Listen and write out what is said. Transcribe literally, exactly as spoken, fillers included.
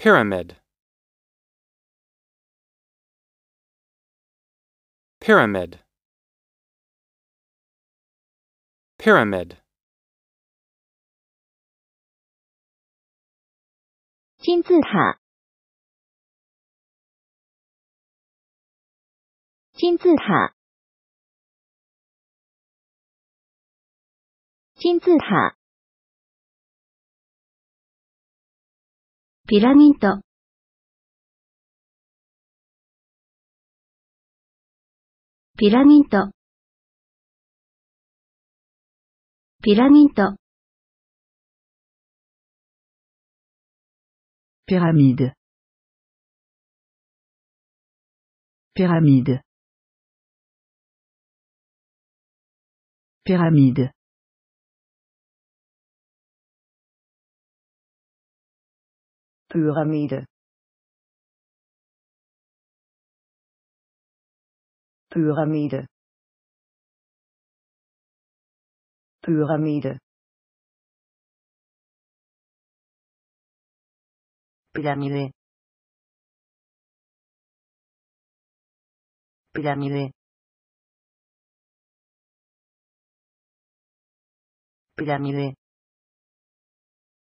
Pyramid. Pyramid. Pyramid. Jin Zi Ta. Jin Zi Ta. Jin Zi Ta. Pyramid. Pyramid. Pyramid. Pyramide. Pyramide. Pyramide. Pyramide. Pyramide. Pyramide. Pyramide. Pyramide. Pyramide.